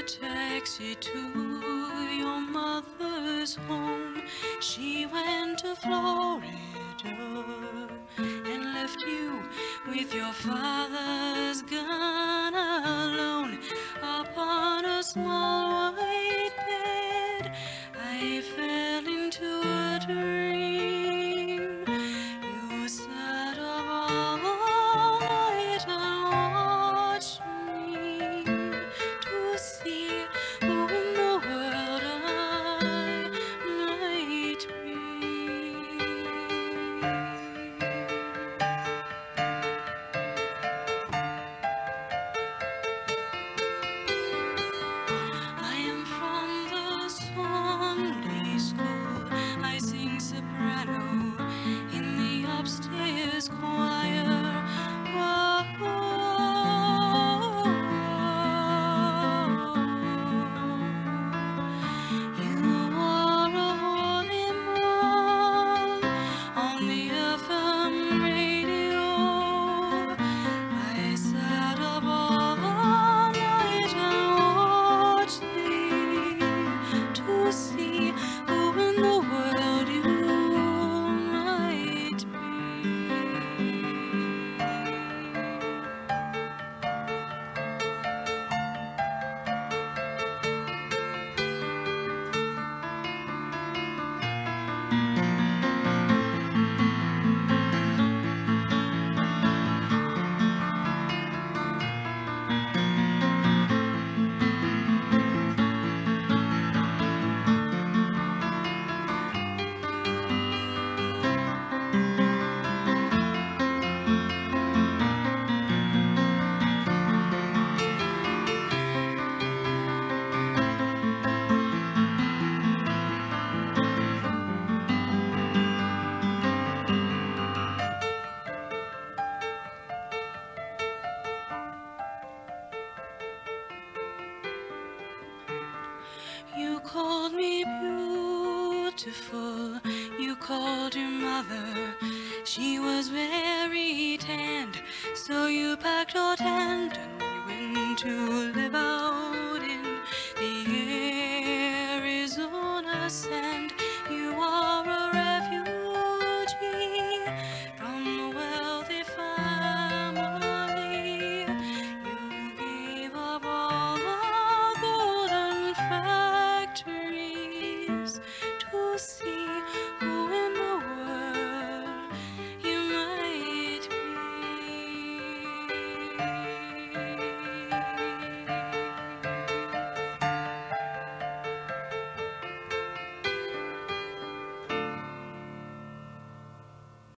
the taxi to your mother's home. She went to Florida and left you with your father's gun alone upon a small white bed. I fell into a dream. You sat up all night and watched me to see who in the world I might be. I am from the Sunday school. I sing soprano in the upstairs choir. You called me beautiful, you called your mother. She was very tanned, so you packed your tent and you went to live out.